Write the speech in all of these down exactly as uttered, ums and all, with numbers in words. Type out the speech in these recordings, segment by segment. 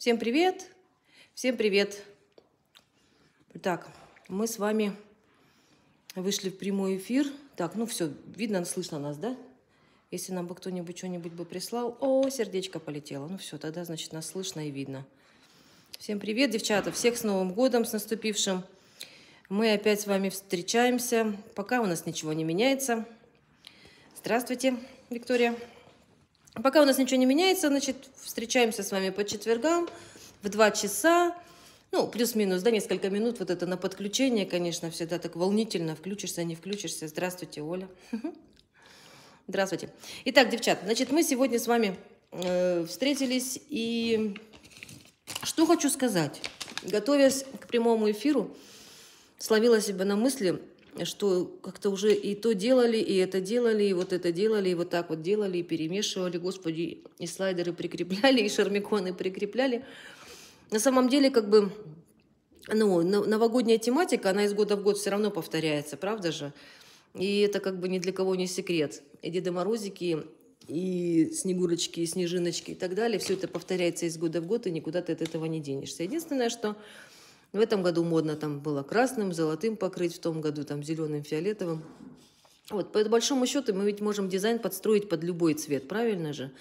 Всем привет! Всем привет! Так, мы с вами вышли в прямой эфир. Так, ну все, видно, слышно нас, да? Если нам бы кто-нибудь что-нибудь бы прислал... О, сердечко полетело. Ну все, тогда, значит, нас слышно и видно. Всем привет, девчата! Всех с Новым годом, с наступившим! Мы опять с вами встречаемся. Пока у нас ничего не меняется. Здравствуйте, Виктория! Пока у нас ничего не меняется, значит, встречаемся с вами по четвергам в два часа, ну, плюс-минус, да, несколько минут, вот это на подключение, конечно, всегда так волнительно, включишься, не включишься. Здравствуйте, Оля. Здравствуйте. Итак, девчата, значит, мы сегодня с вами э, встретились, и что хочу сказать. Готовясь к прямому эфиру, словила себя на мысли, что как-то уже и то делали, и это делали, и вот это делали, и вот так вот делали, и перемешивали, господи, и слайдеры прикрепляли, и шармиконы прикрепляли. На самом деле, как бы, ну, новогодняя тематика, она из года в год все равно повторяется, правда же? И это как бы ни для кого не секрет. И Деда Морозики, и Снегурочки, и Снежиночки, и так далее, все это повторяется из года в год, и никуда ты от этого не денешься. Единственное, что... В этом году модно там было красным, золотым покрыть, в том году там зеленым, фиолетовым. Вот, по большому счету мы ведь можем дизайн подстроить под любой цвет, правильно же?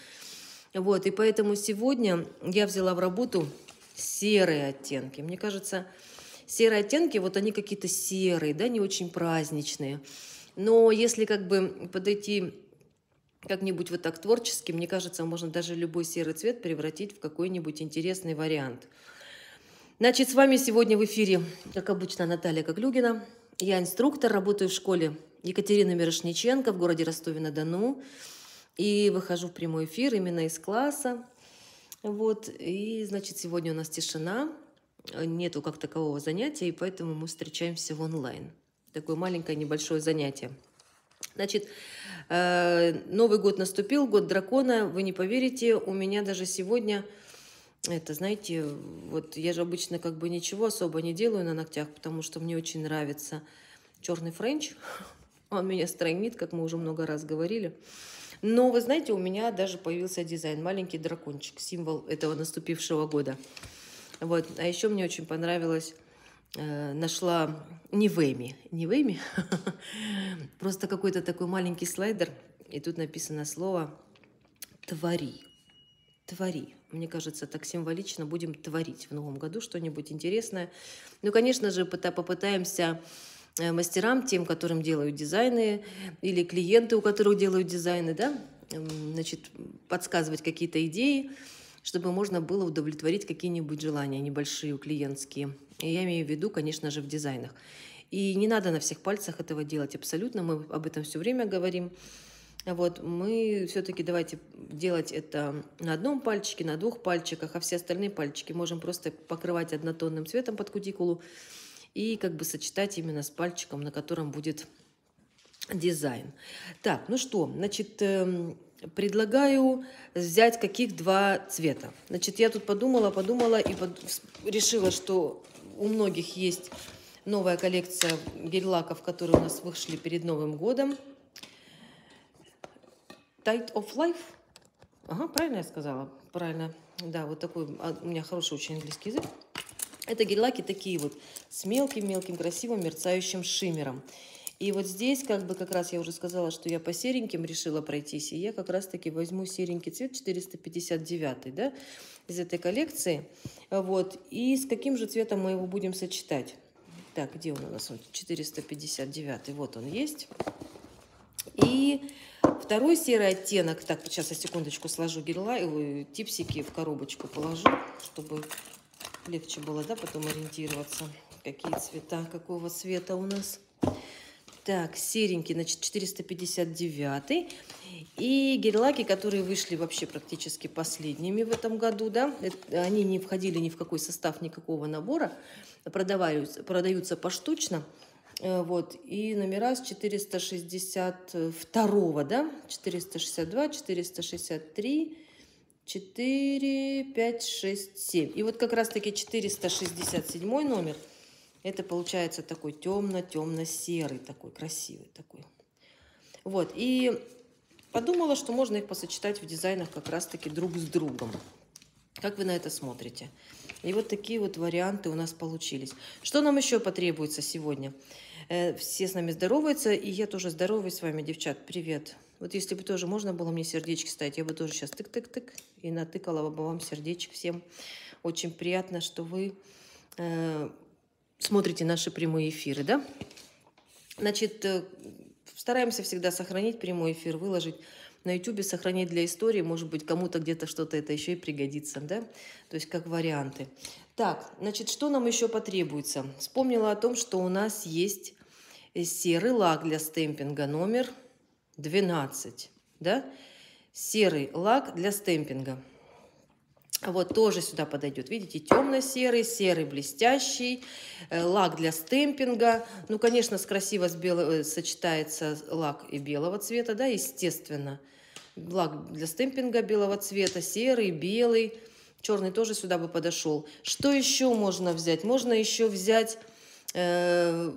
Вот, и поэтому сегодня я взяла в работу серые оттенки. Мне кажется, серые оттенки, вот они какие-то серые, да, не очень праздничные. Но если как бы подойти как-нибудь вот так творчески, мне кажется, можно даже любой серый цвет превратить в какой-нибудь интересный вариант. Значит, с вами сегодня в эфире, как обычно, Наталья Каклюгина. Я инструктор, работаю в школе Екатерины Мирошниченко в городе Ростове-на-Дону. И выхожу в прямой эфир именно из класса. Вот. И, значит, сегодня у нас тишина. Нету как такового занятия, и поэтому мы встречаемся в онлайн. Такое маленькое небольшое занятие. Значит, Новый год наступил, год дракона. Вы не поверите, у меня даже сегодня... Это, знаете, вот я же обычно как бы ничего особо не делаю на ногтях, потому что мне очень нравится черный френч. Он меня стройнит, как мы уже много раз говорили. Но, вы знаете, у меня даже появился дизайн. Маленький дракончик, символ этого наступившего года. Вот. А еще мне очень понравилось, э, нашла не в Эми, не в Эми, просто какой-то такой маленький слайдер. И тут написано слово «твори». Твори. Мне кажется, так символично будем творить в новом году что-нибудь интересное. Ну, конечно же, попытаемся мастерам, тем, которым делают дизайны, или клиенты, у которых делают дизайны, да, значит, подсказывать какие-то идеи, чтобы можно было удовлетворить какие-нибудь желания небольшие, клиентские. И я имею в виду, конечно же, в дизайнах. И не надо на всех пальцах этого делать абсолютно. Мы об этом все время говорим. Вот, мы все-таки давайте делать это на одном пальчике, на двух пальчиках, а все остальные пальчики можем просто покрывать однотонным цветом под кутикулу и как бы сочетать именно с пальчиком, на котором будет дизайн. Так, ну что, значит, предлагаю взять каких два цвета. Значит, я тут подумала, подумала и под... решила, что у многих есть новая коллекция гель-лаков, которые у нас вышли перед Новым годом. Tite of life. Ага, правильно я сказала? Правильно. Да, вот такой у меня хороший очень английский язык. Это гель-лаки такие вот с мелким-мелким красивым мерцающим шиммером. И вот здесь как бы как раз я уже сказала, что я по сереньким решила пройтись. И я как раз-таки возьму серенький цвет четыреста пятьдесят девятый, да, из этой коллекции. Вот. И с каким же цветом мы его будем сочетать? Так, где он у нас? Вот четыреста пятьдесят девятый. Вот он есть. И второй серый оттенок, так, сейчас я секундочку сложу гель-ла, типсики в коробочку положу, чтобы легче было, да, потом ориентироваться, какие цвета, какого цвета у нас. Так, серенький, значит, четыреста пятьдесят девятый. И гель-лаки, которые вышли вообще практически последними в этом году, да, это, они не входили ни в какой состав никакого набора, продаются, продаются поштучно. Вот, и номера с четыреста шестьдесят второго, да, четыреста шестьдесят два, четыреста шестьдесят три, четыре, пять, шесть, семь. И вот как раз-таки четыреста шестьдесят седьмой номер, это получается такой темно-темно-серый, такой красивый такой. Вот, и подумала, что можно их посочетать в дизайнах как раз-таки друг с другом. Как вы на это смотрите? И вот такие вот варианты у нас получились. Что нам еще потребуется сегодня? Все с нами здороваются, и я тоже здороваюсь с вами, девчат. Привет. Вот если бы тоже можно было мне сердечки ставить, я бы тоже сейчас тык-тык-тык и натыкала бы вам сердечек всем. Очень приятно, что вы э, смотрите наши прямые эфиры, да? Значит, э, стараемся всегда сохранить прямой эфир, выложить на ютубе, сохранить для истории. Может быть, кому-то где-то что-то это еще и пригодится, да? То есть как варианты. Так, значит, что нам еще потребуется? Вспомнила о том, что у нас есть серый лак для стемпинга номер двенадцать, да? Серый лак для стемпинга. Вот тоже сюда подойдет. Видите, темно-серый, серый блестящий, э, лак для стемпинга. Ну, конечно, с красиво с белого, сочетается лак и белого цвета, да, естественно. Лак для стемпинга белого цвета, серый, белый, черный тоже сюда бы подошел. Что еще можно взять? Можно еще взять... Э,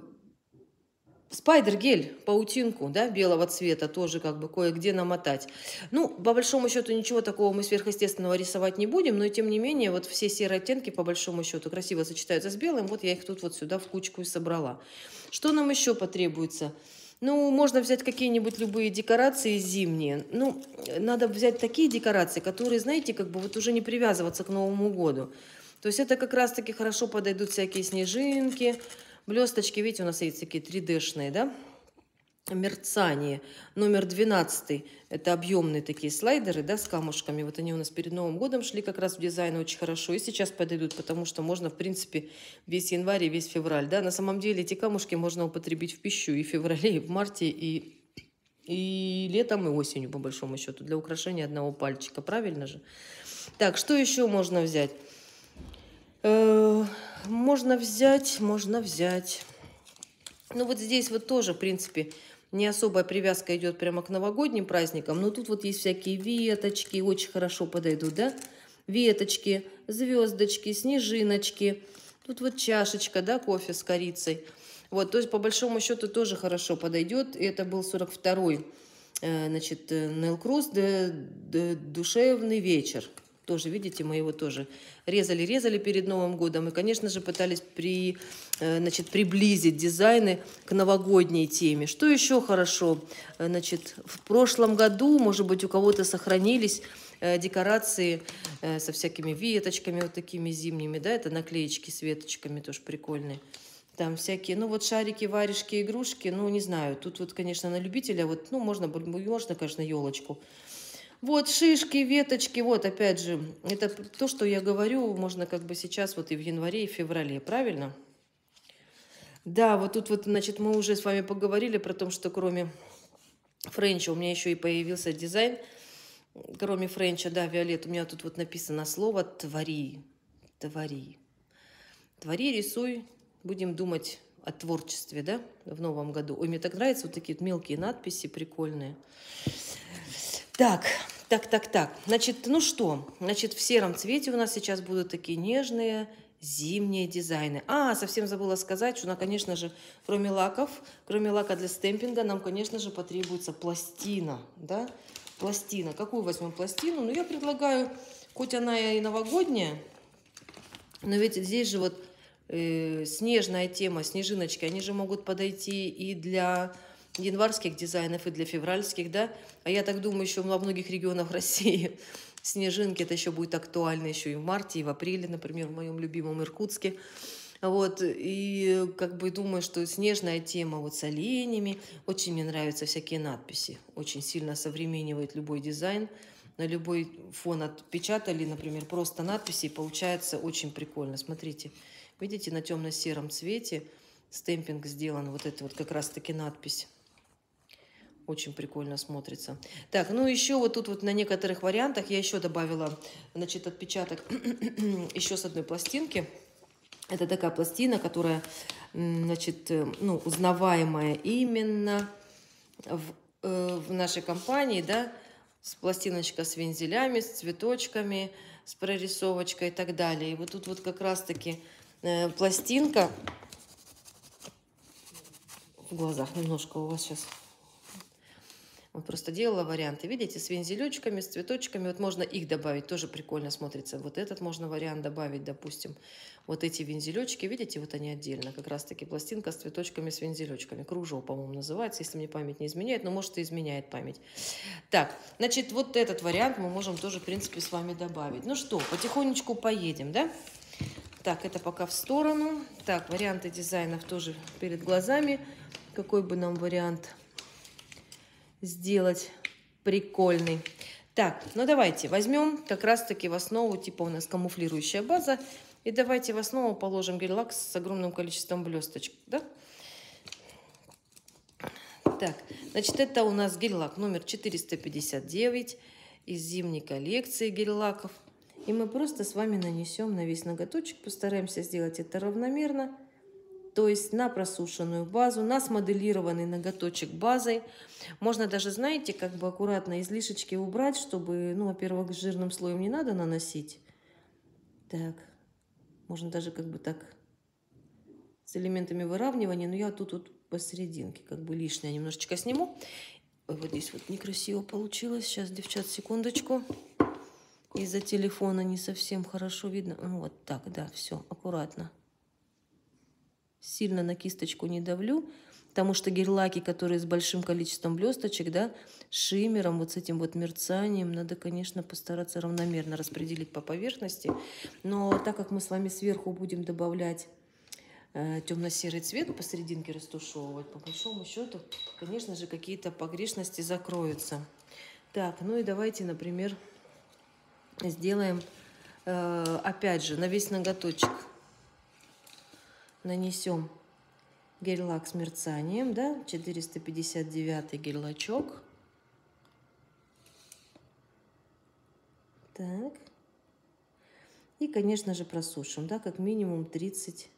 спайдер-гель, паутинку, да, белого цвета, тоже как бы кое-где намотать. Ну, по большому счету, ничего такого мы сверхъестественного рисовать не будем, но тем не менее, вот все серые оттенки, по большому счету, красиво сочетаются с белым. Вот я их тут вот сюда в кучку и собрала. Что нам еще потребуется? Ну, можно взять какие-нибудь любые декорации зимние. Ну, надо взять такие декорации, которые, знаете, как бы вот уже не привязываться к Новому году. То есть это как раз-таки хорошо подойдут всякие снежинки, блесточки, видите, у нас есть такие три дэ-шные, да? Мерцание. Номер двенадцать. Это объемные такие слайдеры, да, с камушками. Вот они у нас перед Новым годом шли как раз в дизайн очень хорошо. И сейчас подойдут, потому что можно, в принципе, весь январь и весь февраль, да? На самом деле эти камушки можно употребить в пищу и в феврале, и в марте, и, и летом, и осенью, по большому счету, для украшения одного пальчика. Правильно же? Так, что еще можно взять? Можно взять, можно взять. Ну, вот здесь вот тоже, в принципе, не особая привязка идет прямо к новогодним праздникам. Но тут вот есть всякие веточки, очень хорошо подойдут, да? Веточки, звездочки, снежиночки. Тут вот чашечка, да, кофе с корицей. Вот, то есть, по большому счету, тоже хорошо подойдет. Это был сорок второй, значит, Нейл Круз, «Душевный вечер». Тоже, видите, мы его тоже резали-резали перед Новым годом. И, конечно же, пытались при, значит, приблизить дизайны к новогодней теме. Что еще хорошо? Значит, в прошлом году, может быть, у кого-то сохранились декорации со всякими веточками, вот такими зимними, да, это наклеечки с веточками тоже прикольные. Там всякие, ну вот шарики, варежки, игрушки, ну не знаю. Тут вот, конечно, на любителя, вот, ну можно, можно, конечно, елочку. Вот шишки, веточки, вот опять же, это то, что я говорю, можно как бы сейчас вот и в январе, и в феврале, правильно? Да, вот тут вот, значит, мы уже с вами поговорили про то, что кроме френча у меня еще и появился дизайн, кроме френча, да, Виолет, у меня тут вот написано слово «твори», «твори», «твори, рисуй», будем думать о творчестве, да, в новом году. Ой, мне так нравятся вот такие вот мелкие надписи прикольные. Так, так, так, так. Значит, ну что? Значит, в сером цвете у нас сейчас будут такие нежные зимние дизайны. А, совсем забыла сказать, что, ну, конечно же, кроме лаков, кроме лака для стемпинга, нам, конечно же, потребуется пластина, да? Пластина. Какую возьмем пластину? Ну, я предлагаю, хоть она и новогодняя, но ведь здесь же вот э, снежная тема, снежиночки, они же могут подойти и для... январских дизайнов и для февральских, да, а я так думаю, еще во многих регионах России снежинки это еще будет актуально еще и в марте, и в апреле, например, в моем любимом Иркутске, вот, и как бы думаю, что снежная тема вот с оленями, очень мне нравятся всякие надписи, очень сильно осовременивает любой дизайн, на любой фон отпечатали, например, просто надписи, и получается очень прикольно, смотрите, видите, на темно-сером цвете стемпинг сделан, вот это вот как раз-таки надпись. Очень прикольно смотрится. Так, ну еще вот тут вот на некоторых вариантах я еще добавила, значит, отпечаток еще с одной пластинки. Это такая пластина, которая, значит, ну, узнаваемая именно в, э, в нашей компании, да, с пластиночка с вензелями, с цветочками, с прорисовочкой и так далее. И вот тут вот как раз-таки э, пластинка. В глазах немножко у вас сейчас. Вот просто делала варианты, видите, с вензелечками, с цветочками. Вот можно их добавить, тоже прикольно смотрится. Вот этот можно вариант добавить, допустим. Вот эти вензелечки, видите, вот они отдельно. Как раз-таки пластинка с цветочками, с вензелечками. Кружок, по-моему, называется, если мне память не изменяет. Но, может, и изменяет память. Так, значит, вот этот вариант мы можем тоже, в принципе, с вами добавить. Ну что, потихонечку поедем, да? Так, это пока в сторону. Так, варианты дизайнов тоже перед глазами. Какой бы нам вариант сделать прикольный. Так, ну давайте возьмем как раз-таки в основу, типа у нас камуфлирующая база. И давайте в основу положим гель-лак с огромным количеством блесточек, да? Так, значит, это у нас гель-лак номер четыреста пятьдесят девять из зимней коллекции гель-лаков. И мы просто с вами нанесем на весь ноготочек, постараемся сделать это равномерно. То есть на просушенную базу, на смоделированный ноготочек базой. Можно даже, знаете, как бы аккуратно излишечки убрать, чтобы, ну, во-первых, жирным слоем не надо наносить. Так, можно даже как бы так с элементами выравнивания. Но я тут вот посерединке как бы лишнее немножечко сниму. Ой, вот здесь вот некрасиво получилось. Сейчас, девчат, секундочку. Из-за телефона не совсем хорошо видно. Ну, вот так, да, все, аккуратно. Сильно на кисточку не давлю, потому что гель-лаки, которые с большим количеством блесточек, да, шиммером, вот с этим вот мерцанием, надо, конечно, постараться равномерно распределить по поверхности. Но так как мы с вами сверху будем добавлять э, темно-серый цвет, посерединке растушевывать, по большому счету, конечно же, какие-то погрешности закроются. Так, ну и давайте, например, сделаем, э, опять же, на весь ноготочек. Нанесем гель-лак с мерцанием, да, четыреста пятьдесят девятый гель-лачок. Так. И, конечно же, просушим, да, как минимум тридцать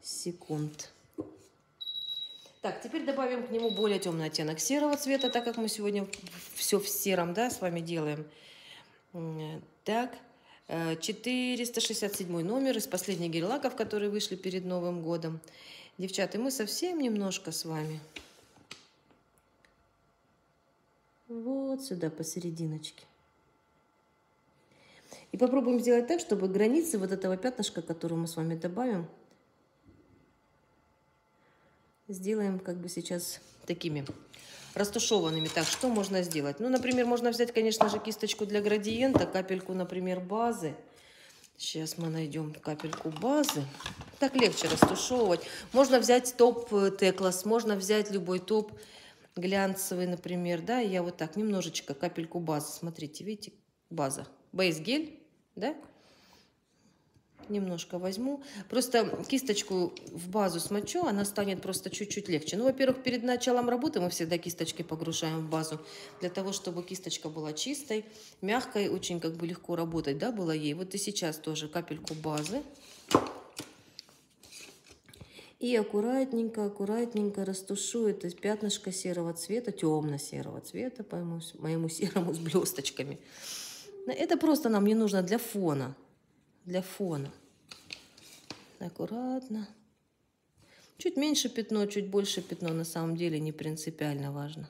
секунд. Так, теперь добавим к нему более темный оттенок серого цвета, так как мы сегодня все в сером, да, с вами делаем. Так. четыреста шестьдесят седьмой номер из последних гель-лаков, которые вышли перед Новым годом. Девчата, мы совсем немножко с вами вот сюда посерединочке. И попробуем сделать так, чтобы границы вот этого пятнышка, которое мы с вами добавим, сделаем как бы сейчас такими растушеванными. Так, что можно сделать? Ну, например, можно взять, конечно же, кисточку для градиента, капельку, например, базы. Сейчас мы найдем капельку базы. Так легче растушевывать. Можно взять топ Теклас, можно взять любой топ глянцевый, например, да. Я вот так немножечко капельку базы, смотрите, видите, база. Бейс-гель, да. Немножко возьму. Просто кисточку в базу смочу, она станет просто чуть-чуть легче. Ну, во-первых, перед началом работы мы всегда кисточки погружаем в базу, для того, чтобы кисточка была чистой, мягкой, очень как бы легко работать, да, было ей. Вот и сейчас тоже капельку базы. И аккуратненько, аккуратненько растушу это пятнышко серого цвета, темно-серого цвета, по моему, моему серому с блесточками. Это просто нам не нужно для фона. Для фона. Аккуратно. Чуть меньше пятно, чуть больше пятно. На самом деле не принципиально важно.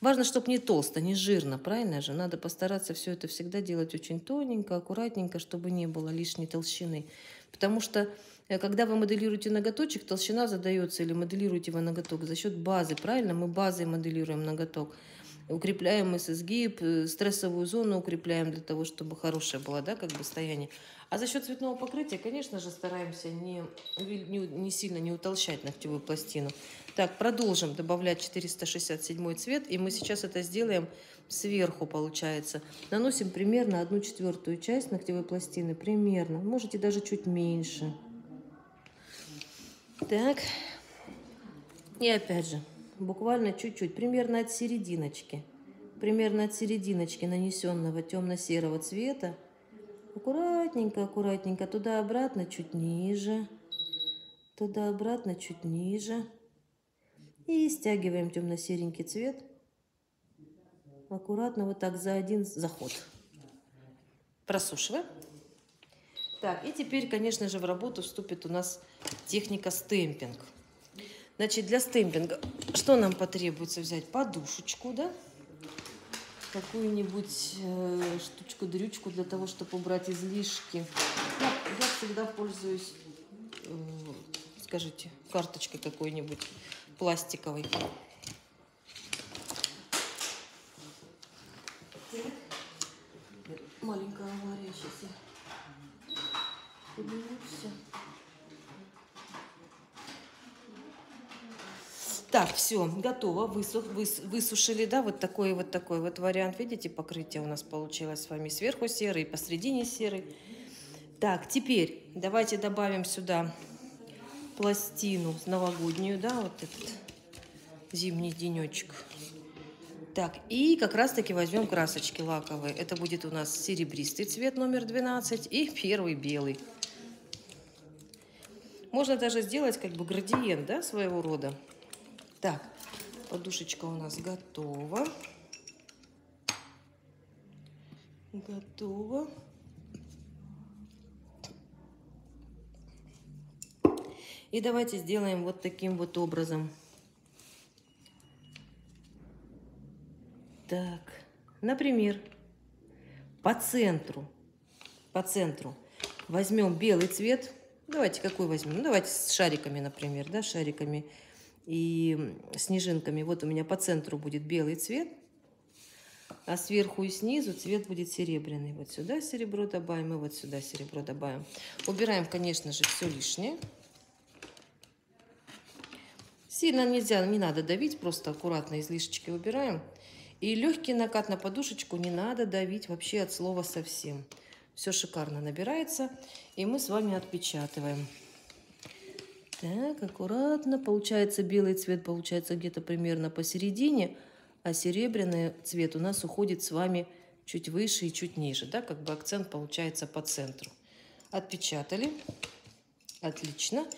Важно, чтобы не толсто, не жирно. Правильно же? Надо постараться все это всегда делать очень тоненько, аккуратненько, чтобы не было лишней толщины. Потому что, когда вы моделируете ноготочек, толщина задается, или моделируете вы ноготок за счет базы. Правильно? Мы базой моделируем ноготок. Укрепляем мы изгиб, стрессовую зону укрепляем для того, чтобы хорошее было, да, как бы состояние. А за счет цветного покрытия, конечно же, стараемся не, не, не сильно не утолщать ногтевую пластину. Так, продолжим добавлять четыреста шестьдесят седьмой цвет. И мы сейчас это сделаем сверху, получается. Наносим примерно одну четвертую часть ногтевой пластины. Примерно. Можете даже чуть меньше. Так. И опять же. Буквально чуть-чуть, примерно от серединочки, примерно от серединочки нанесенного темно-серого цвета. Аккуратненько, аккуратненько, туда-обратно, чуть ниже, туда-обратно, чуть ниже. И стягиваем темно-серенький цвет. Аккуратно вот так за один заход. Просушиваем. Так, и теперь, конечно же, в работу вступит у нас техника стемпинг. Значит, для стемпинга что нам потребуется? Взять подушечку, да? Какую-нибудь э, штучку-дрючку для того, чтобы убрать излишки. Я, я всегда пользуюсь, э, скажите, карточкой какой-нибудь пластиковой. Маленькая авария, сейчас я подниму все. Так, все, готово, высух, выс, высушили, да, вот такой вот такой вот вариант, видите, покрытие у нас получилось с вами сверху серый, посредине серый. Так, теперь давайте добавим сюда пластину новогоднюю, да, вот этот зимний денечек. Так, и как раз-таки возьмем красочки лаковые, это будет у нас серебристый цвет номер двенадцать и первый белый. Можно даже сделать как бы градиент, да, своего рода. Так, подушечка у нас готова. Готова. И давайте сделаем вот таким вот образом. Так, например, по центру, по центру возьмем белый цвет. Давайте какой возьмем? Давайте с шариками, например, да, шариками. И снежинками. Вот у меня по центру будет белый цвет, а сверху и снизу цвет будет серебряный. Вот сюда серебро добавим и вот сюда серебро добавим. Убираем, конечно же, все лишнее. Сильно нельзя, не надо давить, просто аккуратно излишечки убираем. И легкий накат на подушечку, не надо давить вообще от слова совсем. Все шикарно набирается, и мы с вами отпечатываем. Так, аккуратно. Получается, белый цвет получается где-то примерно посередине, а серебряный цвет у нас уходит с вами чуть выше и чуть ниже. Да, как бы акцент получается по центру. Отпечатали. Отлично.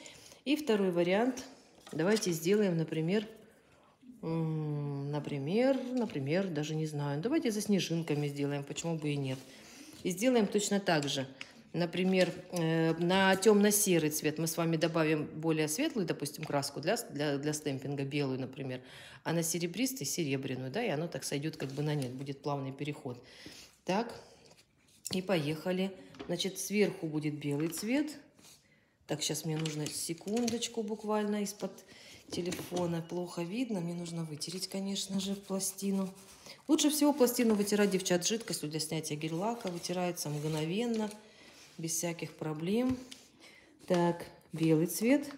И второй вариант. Давайте сделаем, например, например, например, даже не знаю. Давайте за снежинками сделаем, почему бы и нет. И сделаем точно так же. Например, на темно-серый цвет мы с вами добавим более светлую, допустим, краску для, для, для стемпинга, белую, например, а на серебристый серебряную, да, и оно так сойдет как бы на нет, будет плавный переход. Так, и поехали. Значит, сверху будет белый цвет. Так, сейчас мне нужно секундочку буквально из-под телефона. Плохо видно, мне нужно вытереть, конечно же, пластину. Лучше всего пластину вытирать, девчат, жидкостью для снятия гель-лака, вытирается мгновенно. Без всяких проблем. Так, белый цвет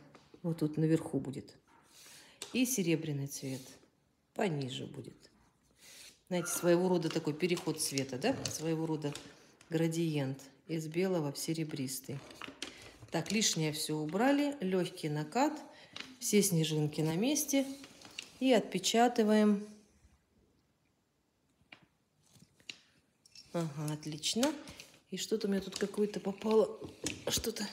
вот тут наверху будет. И серебряный цвет пониже будет. Знаете, своего рода такой переход цвета, да? Своего рода градиент из белого в серебристый. Так, лишнее все убрали. Легкий накат. Все снежинки на месте. И отпечатываем. Ага, отлично. И что-то у меня тут какое-то попало, что-то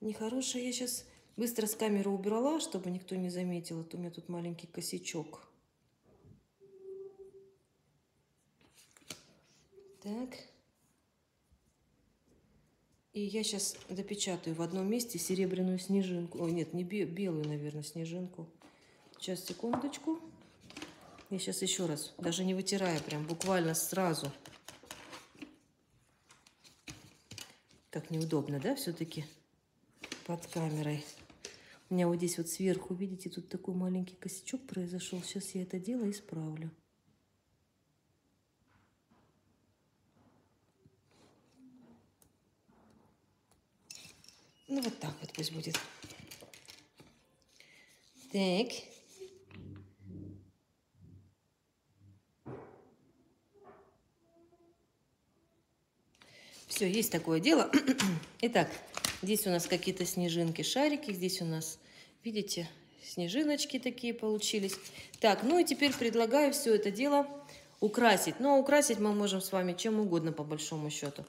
нехорошее. Я сейчас быстро с камеры убрала, чтобы никто не заметил. Вот у меня тут маленький косячок. Так. И я сейчас допечатаю в одном месте серебряную снежинку. Ой, нет, не белую, наверное, снежинку. Сейчас, секундочку. Я сейчас еще раз, даже не вытирая, прям буквально сразу. Так неудобно, да, все-таки под камерой. У меня вот здесь вот сверху, видите, тут такой маленький косячок произошел. Сейчас я это дело исправлю. Ну вот так вот пусть будет. Так. Все, есть такое дело. Итак, здесь у нас какие-то снежинки, шарики. Здесь у нас, видите, снежиночки такие получились. Так, ну и теперь предлагаю все это дело украсить. Но украсить мы можем с вами чем угодно, по большому счету.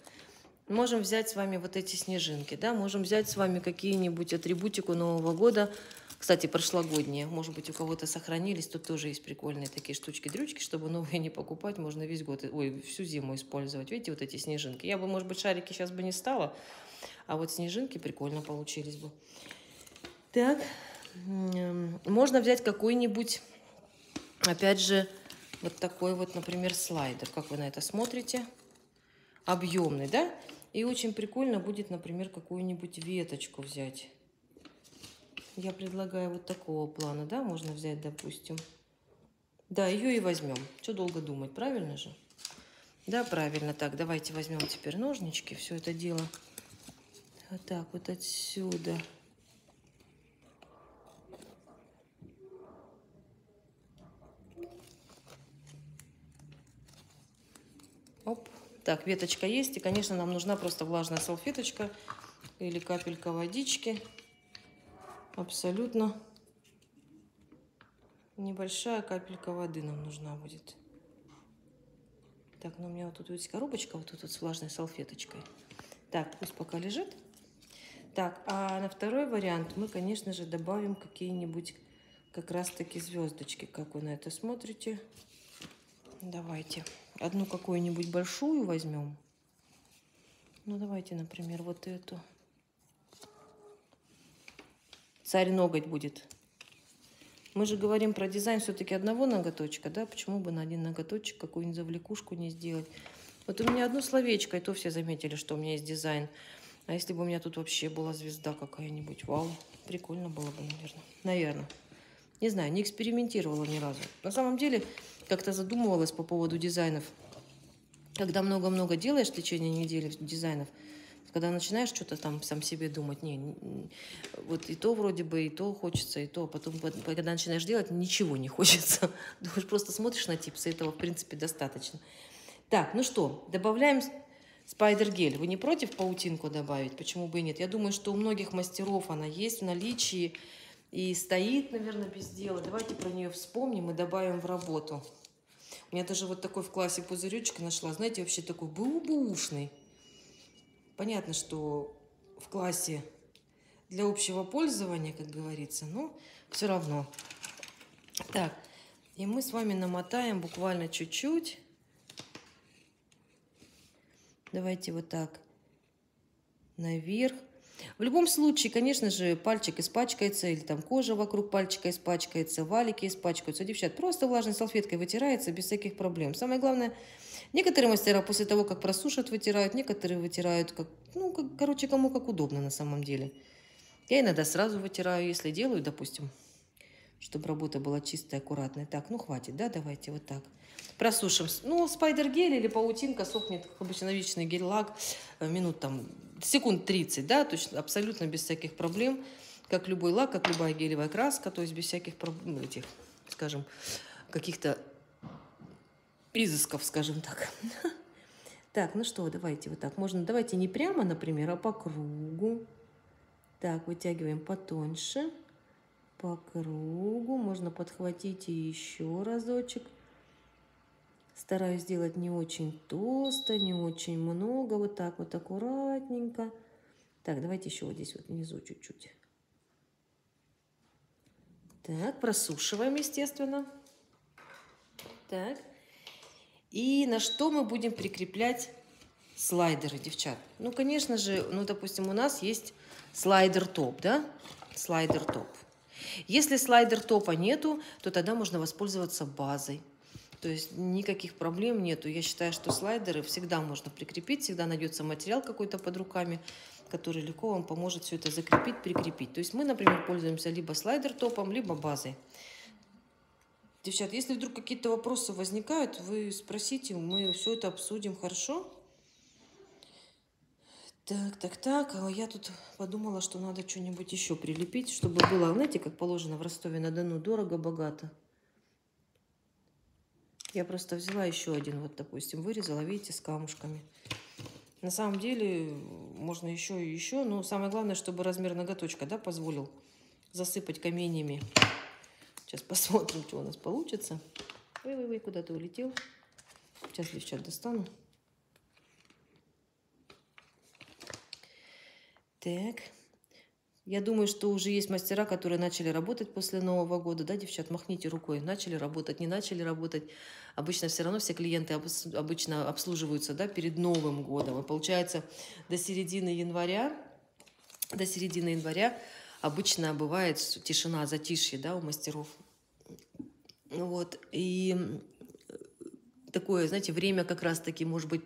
Можем взять с вами вот эти снежинки, да, можем взять с вами какие-нибудь атрибутику Нового года. Кстати, прошлогодние, может быть, у кого-то сохранились. Тут тоже есть прикольные такие штучки-дрючки, чтобы новые не покупать, можно весь год, ой, всю зиму использовать. Видите, вот эти снежинки. Я бы, может быть, шарики сейчас бы не стала, а вот снежинки прикольно получились бы. Так, Можно взять какой-нибудь, опять же, вот такой вот, например, слайдер. Как вы на это смотрите? Объемный, да? И очень прикольно будет, например, какую-нибудь веточку взять. Я предлагаю вот такого плана, да? Можно взять, допустим. Да, ее и возьмем. Что долго думать, правильно же? Да, правильно. Так, давайте возьмем теперь ножнички, все это дело. Вот так вот отсюда. Оп. Так, веточка есть. И, конечно, нам нужна просто влажная салфеточка или капелька водички. Абсолютно небольшая капелька воды нам нужна будет. Так, ну у меня вот тут есть коробочка, вот тут вот с влажной салфеточкой. Так, пусть пока лежит. Так, а на второй вариант мы, конечно же, добавим какие-нибудь как раз-таки звездочки. Как вы на это смотрите? Давайте одну какую-нибудь большую возьмем. Ну, давайте, например, вот эту. Царь-ноготь будет. Мы же говорим про дизайн все-таки одного ноготочка, да? Почему бы на один ноготочек какую-нибудь завлекушку не сделать? Вот у меня одно словечко, и то все заметили, что у меня есть дизайн. А если бы у меня тут вообще была звезда какая-нибудь? Вау, прикольно было бы, наверное. Наверное. Не знаю, не экспериментировала ни разу. На самом деле, как-то задумывалась по поводу дизайнов. Когда много-много делаешь в течение недели дизайнов, когда начинаешь что-то там сам себе думать, не, не, вот и то вроде бы, и то хочется, и то. Потом, когда начинаешь делать, ничего не хочется. Думаешь, просто смотришь на типсы, этого, в принципе, достаточно. Так, ну что, добавляем спайдер-гель. Вы не против паутинку добавить? Почему бы и нет? Я думаю, что у многих мастеров она есть в наличии и стоит, наверное, без дела. Давайте про нее вспомним и добавим в работу. У меня даже вот такой в классе пузыречек нашла. Знаете, вообще такой бу-бушный. Понятно, что в классе для общего пользования, как говорится, но все равно. Так, и мы с вами намотаем буквально чуть-чуть. Давайте вот так наверх. В любом случае, конечно же, пальчик испачкается, или там кожа вокруг пальчика испачкается, валики испачкаются. Девчат, просто влажной салфеткой вытирается без всяких проблем. Самое главное, некоторые мастера после того, как просушат, вытирают, некоторые вытирают, как, ну, как, короче, кому как удобно на самом деле. Я иногда сразу вытираю, если делаю, допустим, чтобы работа была чистая, аккуратная. Так, ну хватит, да, давайте вот так. Просушим. Ну, спайдер-гель или паутинка сохнет, как обычно, вечный гель-лак, минут там, секунд тридцать, да, точно, абсолютно без всяких проблем, как любой лак, как любая гелевая краска, то есть без всяких проблем, этих, скажем, каких-то изысков, скажем так. Так, ну что, давайте вот так. Можно, давайте не прямо, например, а по кругу. Так, вытягиваем потоньше. По кругу. Можно подхватить и еще разочек. Стараюсь сделать не очень толсто, не очень много. Вот так вот аккуратненько. Так, давайте еще вот здесь вот внизу чуть-чуть. Так, просушиваем, естественно. Так. И на что мы будем прикреплять слайдеры, девчат? Ну, конечно же, ну, допустим, у нас есть слайдер-топ, да? Слайдер-топ. Если слайдер-топа нету, то тогда можно воспользоваться базой. То есть никаких проблем нету. Я считаю, что слайдеры всегда можно прикрепить, всегда найдется материал какой-то под руками, который легко вам поможет все это закрепить, прикрепить. То есть мы, например, пользуемся либо слайдер-топом, либо базой. Девчат, если вдруг какие-то вопросы возникают, вы спросите, мы все это обсудим, хорошо? Так, так, так. А я тут подумала, что надо что-нибудь еще прилепить, чтобы было, знаете, как положено в Ростове-на-Дону, дорого-богато. Я просто взяла еще один, вот, допустим, вырезала, видите, с камушками. На самом деле, можно еще и еще, но самое главное, чтобы размер ноготочка, да, позволил засыпать каменями. Сейчас посмотрим, что у нас получится. Ой-ой-ой, куда-то улетел. Сейчас, девчат, достану. Так. Я думаю, что уже есть мастера, которые начали работать после Нового года. Да, девчат, махните рукой. Начали работать, не начали работать. Обычно все равно все клиенты обычно обслуживаются, да, перед Новым годом. И получается, до середины января, до середины января Обычно бывает тишина, затишье, да, у мастеров. Вот. И такое, знаете, время как раз-таки, может быть,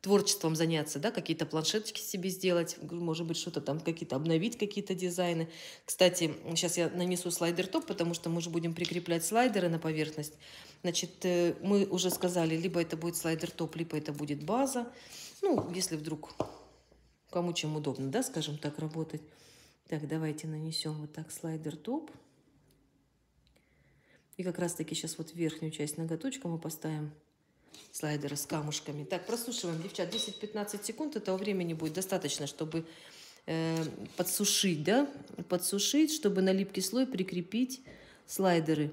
творчеством заняться, да, какие-то планшеточки себе сделать, может быть, что-то там, какие-то обновить, какие-то дизайны. Кстати, сейчас я нанесу слайдер-топ, потому что мы же будем прикреплять слайдеры на поверхность. Значит, мы уже сказали, либо это будет слайдер-топ, либо это будет база. Ну, если вдруг кому чем удобно, да, скажем так, работать. Так, давайте нанесем вот так слайдер-топ. И как раз-таки сейчас вот верхнюю часть ноготочка мы поставим. Слайдеры с камушками. Так, просушиваем, девчат, десять-пятнадцать секунд. Этого времени будет достаточно, чтобы э, подсушить, да? Подсушить, чтобы на липкий слой прикрепить слайдеры.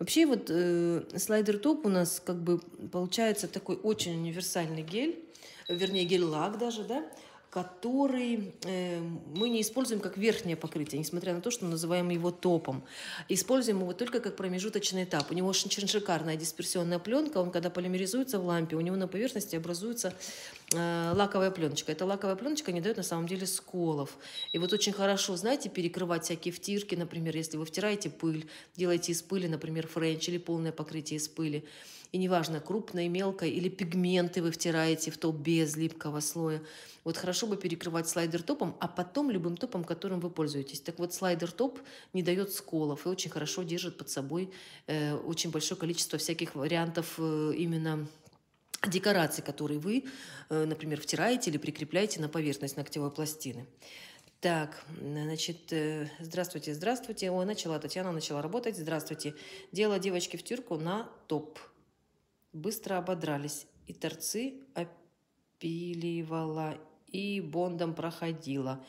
Вообще вот э, слайдер-топ у нас как бы получается такой очень универсальный гель, вернее гель-лак даже, да? Который э, мы не используем как верхнее покрытие, несмотря на то, что называем его топом. Используем его только как промежуточный этап. У него очень шикарная дисперсионная пленка. Он, когда полимеризуется в лампе, у него на поверхности образуется э, лаковая пленочка. Эта лаковая пленочка не дает на самом деле сколов. И вот очень хорошо, знаете, перекрывать всякие втирки, например, если вы втираете пыль, делаете из пыли, например, френч или полное покрытие из пыли. И неважно, крупной, мелкой, или пигменты вы втираете в топ без липкого слоя. Вот хорошо бы перекрывать слайдер-топом, а потом любым топом, которым вы пользуетесь. Так вот, слайдер-топ не дает сколов и очень хорошо держит под собой э, очень большое количество всяких вариантов э, именно декораций, которые вы, э, например, втираете или прикрепляете на поверхность ногтевой пластины. Так, значит, здравствуйте, здравствуйте. О, начала, Татьяна начала работать. Здравствуйте. Дело девочки втирку на топ. Быстро ободрались, и торцы опиливала, и бондом проходила.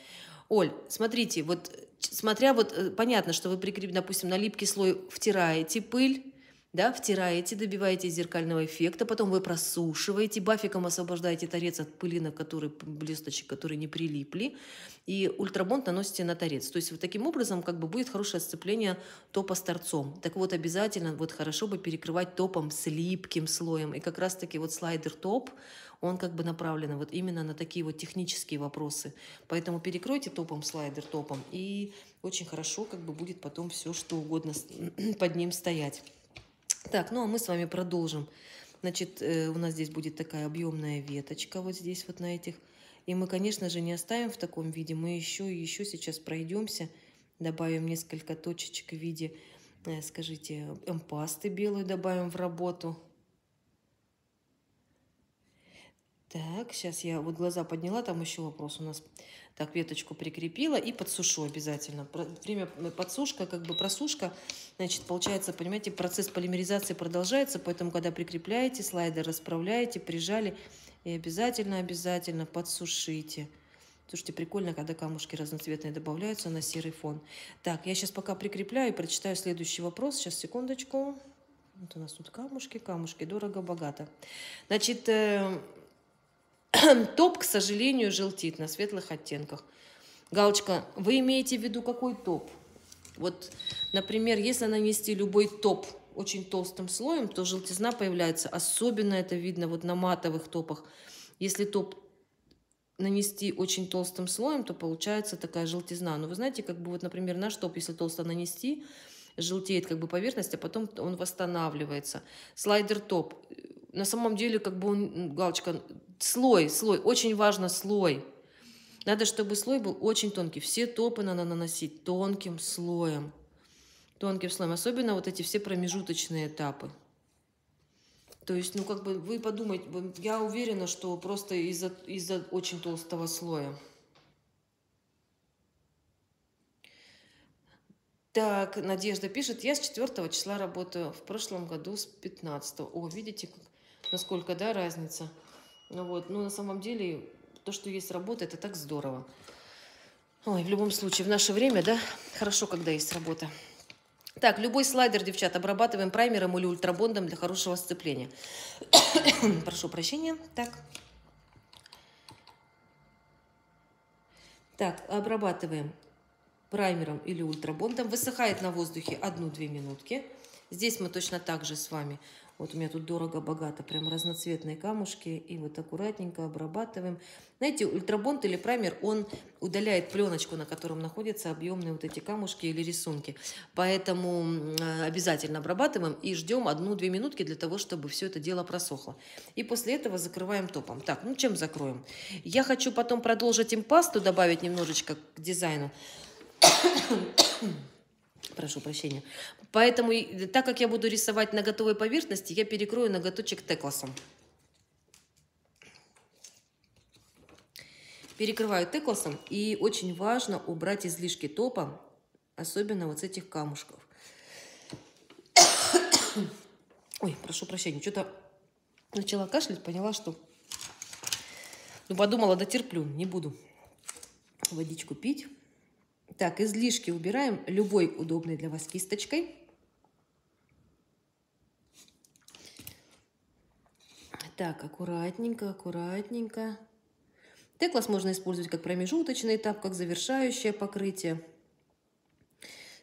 Оль, смотрите, вот, смотря, вот, понятно, что вы прикрепите, допустим, на липкий слой втираете пыль, да, втираете, добиваете зеркального эффекта, потом вы просушиваете, бафиком освобождаете торец от пылинок, которые, блесточек, которые не прилипли, и ультрабонд наносите на торец. То есть вот таким образом как бы будет хорошее сцепление топа с торцом. Так вот обязательно вот хорошо бы перекрывать топом с липким слоем. И как раз-таки вот слайдер-топ, он как бы направлен вот именно на такие вот технические вопросы. Поэтому перекройте топом, слайдер-топом, и очень хорошо как бы будет потом все, что угодно под ним стоять. Так, ну а мы с вами продолжим. Значит, э, у нас здесь будет такая объемная веточка вот здесь вот на этих. И мы, конечно же, не оставим в таком виде. Мы еще и еще сейчас пройдемся, добавим несколько точечек в виде, э, скажите, эмпасты белую добавим в работу. Так, сейчас я вот глаза подняла, там еще вопрос у нас. Так, веточку прикрепила и подсушу обязательно. Про, время подсушка, как бы просушка, значит, получается, понимаете, процесс полимеризации продолжается, поэтому, когда прикрепляете слайдер, расправляете, прижали и обязательно-обязательно подсушите. Слушайте, прикольно, когда камушки разноцветные добавляются на серый фон. Так, я сейчас пока прикрепляю и прочитаю следующий вопрос. Сейчас, секундочку. Вот у нас тут камушки, камушки, дорого-богато. Значит... Э Топ, к сожалению, желтит на светлых оттенках. Галочка, вы имеете в виду какой топ? Вот, например, если нанести любой топ очень толстым слоем, то желтизна появляется. Особенно это видно вот на матовых топах. Если топ нанести очень толстым слоем, то получается такая желтизна. Но вы знаете, как бы вот, например, наш топ, если толсто нанести, желтеет как бы поверхность, а потом он восстанавливается. Слайдер-топ. На самом деле, как бы он, галочка, слой, слой, очень важно слой. Надо, чтобы слой был очень тонкий. Все топы надо наносить тонким слоем. Тонким слоем, особенно вот эти все промежуточные этапы. То есть, ну как бы вы подумайте, я уверена, что просто из-за из-за очень толстого слоя. Так, Надежда пишет, я с четвёртого числа работаю, в прошлом году с пятнадцатого. О, видите, как... Насколько, да, разница. Ну, вот. Но на самом деле то, что есть работа, это так здорово. Ой, в любом случае, в наше время, да, хорошо, когда есть работа. Так, любой слайдер, девчат, обрабатываем праймером или ультрабондом для хорошего сцепления. Прошу прощения. Так. Так, обрабатываем праймером или ультрабондом. Высыхает на воздухе одну-две минутки. Здесь мы точно так же с вами Вот у меня тут дорого-богато, прям разноцветные камушки. И вот аккуратненько обрабатываем. Знаете, ультрабонд или праймер, он удаляет пленочку, на котором находятся объемные вот эти камушки или рисунки. Поэтому обязательно обрабатываем и ждем одну-две минутки для того, чтобы все это дело просохло. И после этого закрываем топом. Так, ну чем закроем? Я хочу потом продолжить им пасту, добавить немножечко к дизайну. Прошу прощения. Поэтому, так как я буду рисовать на готовой поверхности, я перекрою ноготочек теклосом. Перекрываю теклосом. И очень важно убрать излишки топа, особенно вот с этих камушков. Ой, прошу прощения, что-то начала кашлять, поняла, что... Ну, подумала, дотерплю, не буду водичку пить. Так, излишки убираем любой удобной для вас кисточкой. Так, аккуратненько, аккуратненько. Теклас можно использовать как промежуточный этап, как завершающее покрытие.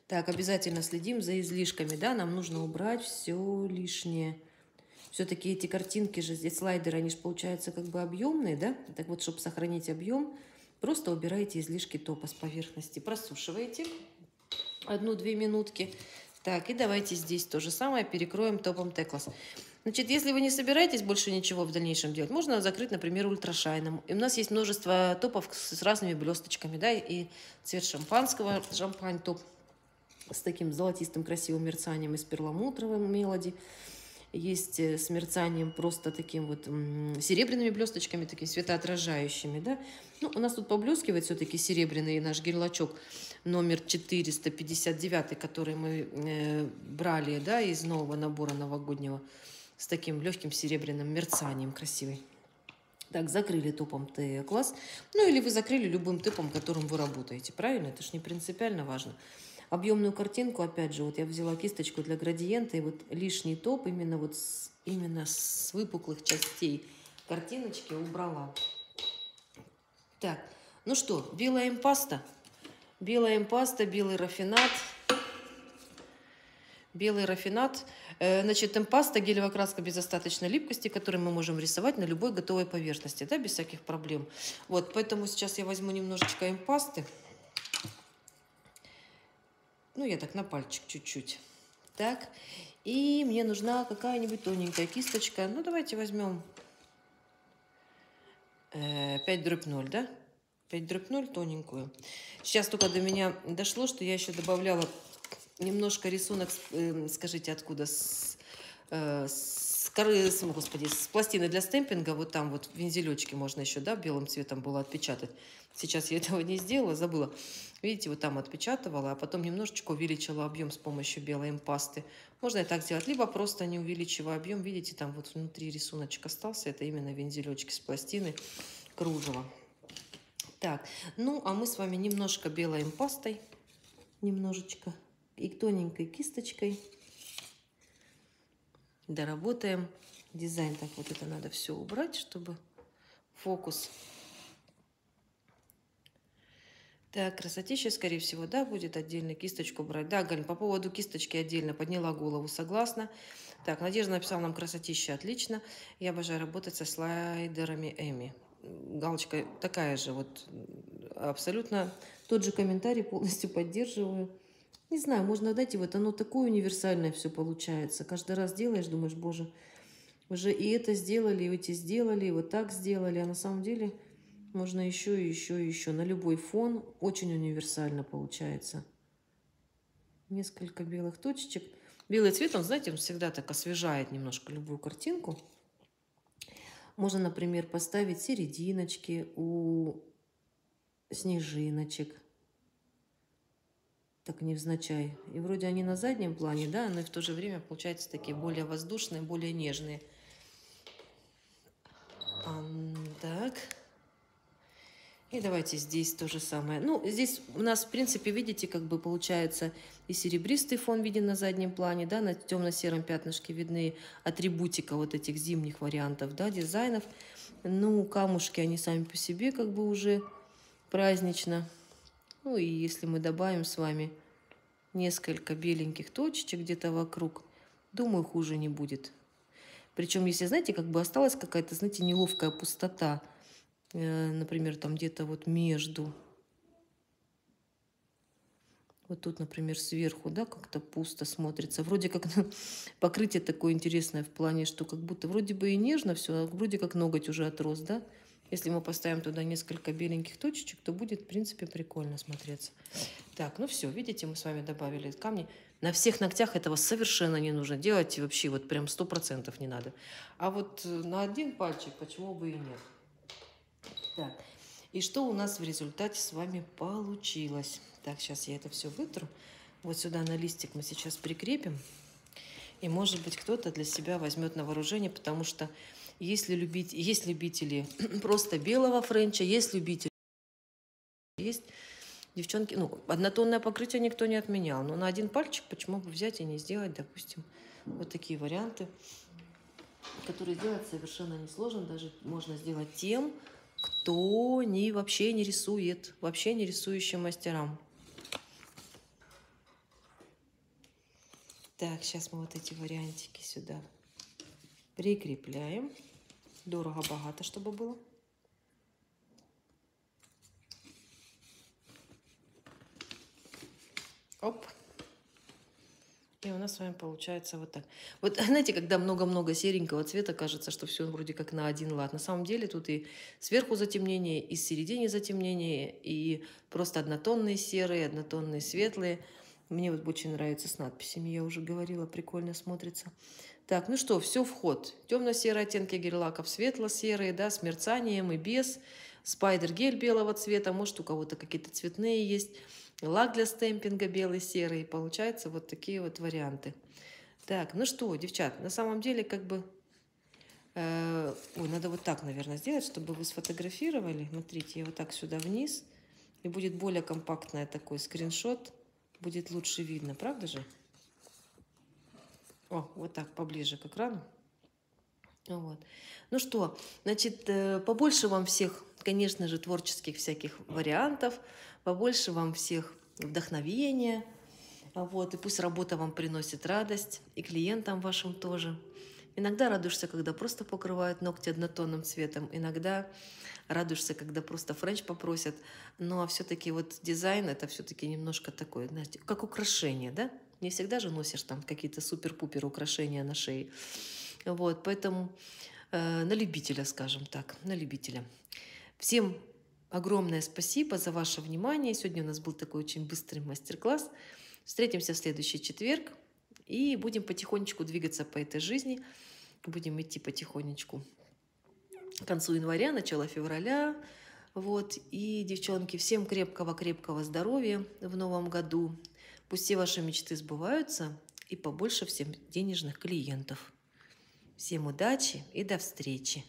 Так, обязательно следим за излишками, да, нам нужно убрать все лишнее. Все-таки эти картинки же, здесь слайдеры, они же получаются как бы объемные, да? Так вот, чтобы сохранить объем, просто убираете излишки топа с поверхности, просушиваете одну-две минутки. Так, и давайте здесь то же самое перекроем топом теклас. Значит, если вы не собираетесь больше ничего в дальнейшем делать, можно закрыть, например, ультрашайном. И у нас есть множество топов с разными блесточками, да, и цвет шампанского, шампань-топ с таким золотистым красивым мерцанием и с перламутровым мелоди. Есть с мерцанием просто таким вот серебряными блесточками, такими светоотражающими, да. Ну, у нас тут поблескивает все-таки серебряный наш гель-лачок номер четыреста пятьдесят девять, который мы э, брали, да, из нового набора новогоднего, с таким легким серебряным мерцанием красивый. Так, закрыли топом Т-класс. Ну, или вы закрыли любым топом, которым вы работаете, правильно? Это ж не принципиально важно. Объемную картинку, опять же, вот я взяла кисточку для градиента, и вот лишний топ именно вот с, именно с выпуклых частей картиночки убрала. Так, ну что, белая импаста, белая импаста, белый рафинат, белый рафинат. Значит, импаста, гелевая краска без остаточной липкости, которую мы можем рисовать на любой готовой поверхности, да, без всяких проблем. Вот, поэтому сейчас я возьму немножечко импасты. Ну, я так на пальчик чуть-чуть. Так, и мне нужна какая-нибудь тоненькая кисточка. Ну, давайте возьмем пять дробь ноль, да? пять дробь ноль тоненькую. Сейчас только до меня дошло, что я еще добавляла немножко рисунок, э, скажите, откуда, с, э, с, коры, с, господи, с пластины для стемпинга. Вот там вот вензелечки можно еще, да, белым цветом было отпечатать. Сейчас я этого не сделала, забыла. Видите, вот там отпечатывала, а потом немножечко увеличила объем с помощью белой импасты. Можно и так сделать, либо просто не увеличивая объем. Видите, там вот внутри рисуночек остался. Это именно вензелечки с пластины кружева. Так, ну а мы с вами немножко белой импастой, немножечко и тоненькой кисточкой доработаем дизайн. Так, вот это надо все убрать, чтобы фокус... Так, красотища, скорее всего, да, будет отдельно кисточку брать. Да, Галь, по поводу кисточки отдельно подняла голову, согласна. Так, Надежда написала нам красотища, отлично. Я обожаю работать со слайдерами Эми. Галочка такая же, вот абсолютно тот же комментарий, полностью поддерживаю. Не знаю, можно дать, и вот оно такое универсальное все получается. Каждый раз делаешь, думаешь, боже, уже и это сделали, и эти сделали, и вот так сделали, а на самом деле... Можно еще и еще и еще. На любой фон очень универсально получается. Несколько белых точечек. Белый цвет, он, знаете, он всегда так освежает немножко любую картинку. Можно, например, поставить серединочки у снежиночек. Так невзначай. И вроде они на заднем плане, да, но и в то же время получаются такие более воздушные, более нежные. А, так... И давайте здесь то же самое. Ну, здесь у нас, в принципе, видите, как бы получается и серебристый фон виден на заднем плане, да, на темно-сером пятнышке видны атрибутика вот этих зимних вариантов, да, дизайнов. Ну, камушки, они сами по себе как бы уже празднично. Ну, и если мы добавим с вами несколько беленьких точечек где-то вокруг, думаю, хуже не будет. Причем, если, знаете, как бы осталась какая-то, знаете, неловкая пустота, например, там где-то вот между. Вот тут, например, сверху, да, как-то пусто смотрится. Вроде как покрытие такое интересное в плане, что как будто вроде бы и нежно все, а вроде как ноготь уже отрос, да. Если мы поставим туда несколько беленьких точечек, то будет, в принципе, прикольно смотреться. Так, ну все, видите, мы с вами добавили камни. На всех ногтях этого совершенно не нужно делать, и вообще вот прям сто процентов не надо. А вот на один пальчик почему бы и нет. Так, и что у нас в результате с вами получилось? Так, сейчас я это все вытру. Вот сюда на листик мы сейчас прикрепим. И, может быть, кто-то для себя возьмет на вооружение, потому что есть, любить, есть любители просто белого френча, есть любители... Есть девчонки... Ну, однотонное покрытие никто не отменял, но на один пальчик почему бы взять и не сделать, допустим, вот такие варианты, которые сделать совершенно несложно. Даже можно сделать тем, кто не, вообще не рисует, вообще не рисующим мастерам. Так, сейчас мы вот эти вариантики сюда прикрепляем. Дорого-богато, чтобы было. Оп. И у нас с вами получается вот так. Вот знаете, когда много-много серенького цвета, кажется, что все вроде как на один лад. На самом деле тут и сверху затемнение, и середине затемнение, и просто однотонные серые, однотонные светлые. Мне вот очень нравится с надписями, я уже говорила, прикольно смотрится. Так, ну что, все в ход. Темно-серые оттенки гель-лаков, светло-серые, да, с мерцанием и без. Спайдер-гель белого цвета, может, у кого-то какие-то цветные есть. Лак для стемпинга белый-серый. Получаются вот такие вот варианты. Так, ну что, девчат, на самом деле как бы... Э, ой, надо вот так, наверное, сделать, чтобы вы сфотографировали. Смотрите, я вот так сюда вниз. И будет более компактный такой скриншот. Будет лучше видно, правда же? О, вот так, поближе к экрану. Вот. Ну что, значит, побольше вам всех, конечно же, творческих всяких вариантов, побольше вам всех вдохновения. Вот. И пусть работа вам приносит радость, и клиентам вашим тоже. Иногда радуешься, когда просто покрывают ногти однотонным цветом. Иногда радуешься, когда просто френч попросят. Ну, а все-таки вот дизайн – это все-таки немножко такое, знаете, как украшение, да? Не всегда же носишь там какие-то супер-пупер украшения на шее. Вот, поэтому э, на любителя, скажем так, на любителя. Всем огромное спасибо за ваше внимание. Сегодня у нас был такой очень быстрый мастер-класс. Встретимся в следующий четверг. И будем потихонечку двигаться по этой жизни. Будем идти потихонечку к концу января, начало февраля. Вот. И, девчонки, всем крепкого-крепкого здоровья в новом году. Пусть все ваши мечты сбываются. И побольше всем денежных клиентов. Всем удачи и до встречи!